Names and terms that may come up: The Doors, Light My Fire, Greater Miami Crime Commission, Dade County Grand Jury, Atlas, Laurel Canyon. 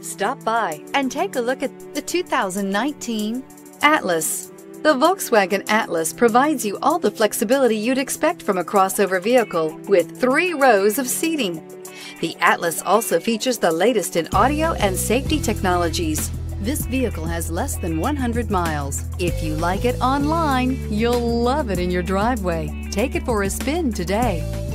Stop by and take a look at the 2019 Atlas. The Volkswagen Atlas provides you all the flexibility you'd expect from a crossover vehicle with 3 rows of seating. The Atlas also features the latest in audio and safety technologies. This vehicle has less than 100 miles. If you like it online, you'll love it in your driveway. Take it for a spin today.